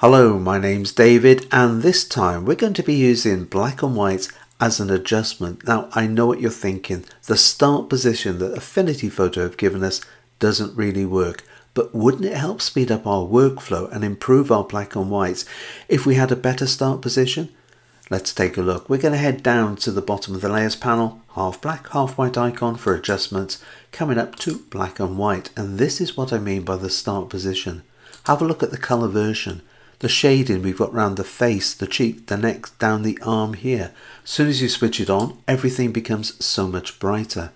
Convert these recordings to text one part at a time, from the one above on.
Hello, my name's David, and this time we're going to be using black and white as an adjustment. Now, I know what you're thinking. The start position that Affinity Photo have given us doesn't really work, but wouldn't it help speed up our workflow and improve our black and whites if we had a better start position? Let's take a look. We're going to head down to the bottom of the layers panel, half black, half white icon for adjustments, coming up to black and white. And this is what I mean by the start position. Have a look at the color version. The shading we've got around the face, the cheek, the neck, down the arm here. As soon as you switch it on, everything becomes so much brighter.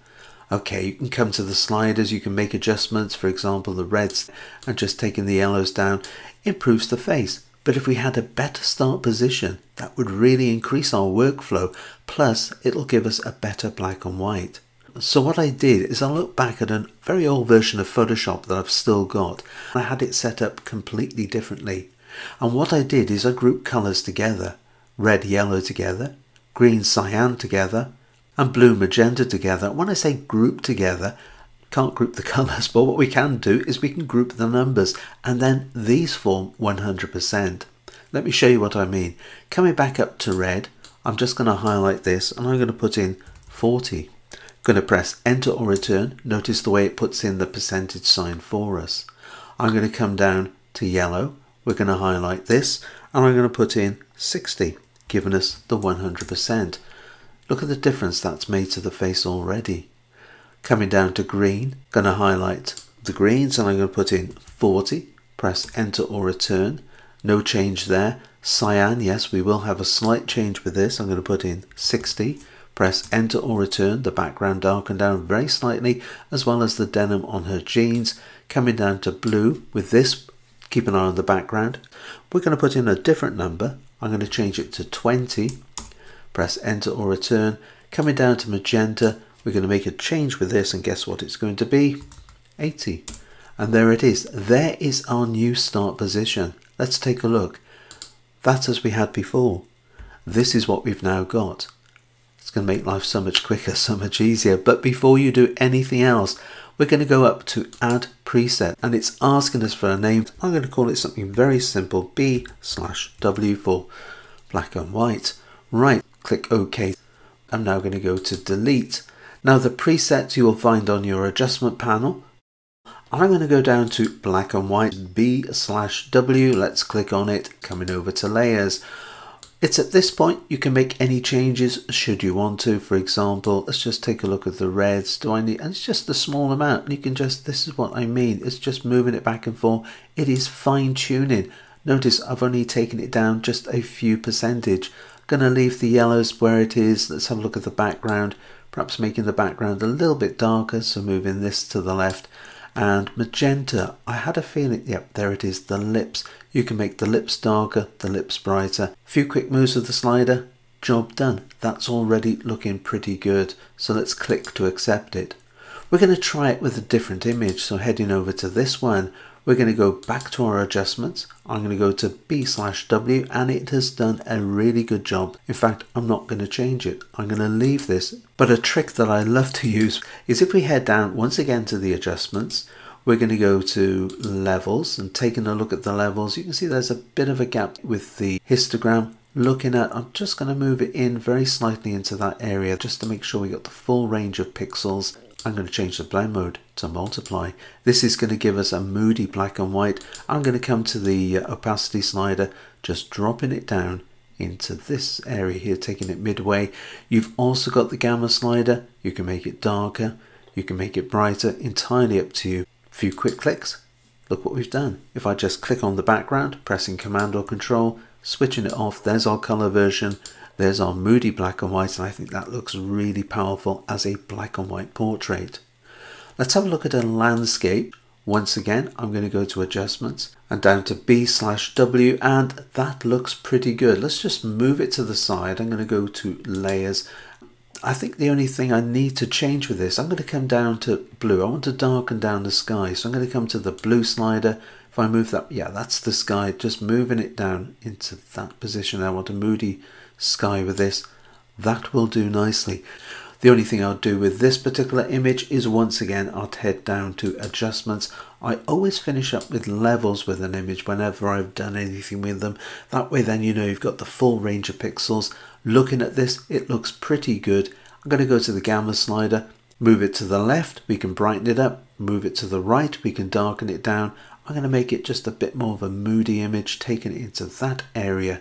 Okay, you can come to the sliders, you can make adjustments, for example, the reds, and just taking the yellows down improves the face. But if we had a better start position, that would really increase our workflow. Plus, it'll give us a better black and white. So what I did is I looked back at a very old version of Photoshop that I've still got. I had it set up completely differently. And what I did is I grouped colours together, red, yellow together, green, cyan together, and blue, magenta together. When I say group together, can't group the colours, but what we can do is we can group the numbers, and then these form 100%. Let me show you what I mean. Coming back up to red, I'm just going to highlight this, and I'm going to put in 40. I'm going to press enter or return. Notice the way it puts in the percentage sign for us. I'm going to come down to yellow. We're going to highlight this, and I'm going to put in 60, giving us the 100%. Look at the difference that's made to the face already. Coming down to green, going to highlight the greens, and I'm going to put in 40, press enter or return. No change there. Cyan, yes, we will have a slight change with this. I'm going to put in 60, press enter or return. The background darkened down very slightly, as well as the denim on her jeans. Coming down to blue with this, keep an eye on the background. We're going to put in a different number. I'm going to change it to 20. Press enter or return. Coming down to magenta, we're going to make a change with this, and guess what it's going to be? 80. And there it is. There is our new start position. Let's take a look. That's as we had before. This is what we've now got. It's going to make life so much quicker, so much easier. But before you do anything else, we're going to go up to add preset, and it's asking us for a name. I'm going to call it something very simple, B/W for black and white. Right, click OK. I'm now going to go to delete. Now the presets you will find on your adjustment panel. I'm going to go down to black and white, B/W. Let's click on it, coming over to layers. It's at this point you can make any changes should you want to. For example, let's just take a look at the reds. Do I need, and it's just a small amount, and you can just, this is what I mean. It's just moving it back and forth. It is fine tuning. Notice I've only taken it down just a few percentage. I'm going to leave the yellows where it is. Let's have a look at the background, perhaps making the background a little bit darker. So moving this to the left. And magenta, I had a feeling, yep, there it is, the lips. You can make the lips darker, the lips brighter. A few quick moves of the slider, job done. That's already looking pretty good. So let's click to accept it. We're going to try it with a different image. So heading over to this one, we're going to go back to our adjustments. I'm going to go to B/W, and it has done a really good job. In fact, I'm not going to change it. I'm going to leave this. But a trick that I love to use is if we head down once again to the adjustments, we're going to go to levels, and taking a look at the levels, you can see there's a bit of a gap with the histogram. Looking at, I'm just going to move it in very slightly into that area just to make sure we got the full range of pixels. I'm going to change the blend mode to multiply. This is going to give us a moody black and white. I'm going to come to the opacity slider, just dropping it down into this area here, taking it midway. You've also got the gamma slider. You can make it darker, you can make it brighter, entirely up to you. A few quick clicks, look what we've done. If I just click on the background, pressing command or control, switching it off, there's our color version. There's our moody black and white, and I think that looks really powerful as a black and white portrait. Let's have a look at a landscape. Once again, I'm going to go to adjustments and down to B/W, and that looks pretty good. Let's just move it to the side. I'm going to go to layers. I think the only thing I need to change with this, I'm going to come down to blue. I want to darken down the sky. So I'm going to come to the blue slider. If I move that, yeah, that's the sky. Just moving it down into that position. I want a moody sky with this. That will do nicely. The only thing I'll do with this particular image is once again I'll head down to adjustments. I always finish up with levels with an image whenever I've done anything with them. That way then you know you've got the full range of pixels. Looking at this, it looks pretty good. I'm going to go to the gamma slider, move it to the left, we can brighten it up, move it to the right, we can darken it down. I'm going to make it just a bit more of a moody image, taking it into that area,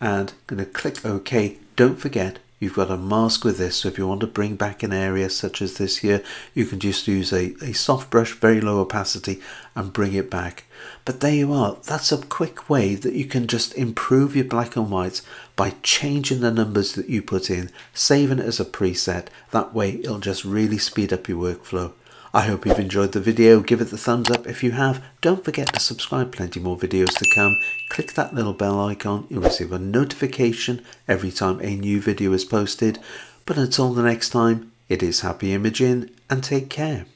and I'm going to click OK. Don't forget, you've got a mask with this, so if you want to bring back an area such as this here, you can just use a soft brush, very low opacity, and bring it back. But there you are. That's a quick way that you can just improve your black and whites by changing the numbers that you put in, saving it as a preset. That way it'll just really speed up your workflow. I hope you've enjoyed the video. Give it the thumbs up if you have. Don't forget to subscribe, plenty more videos to come. Click that little bell icon, you'll receive a notification every time a new video is posted. But until the next time, it is happy imaging and take care.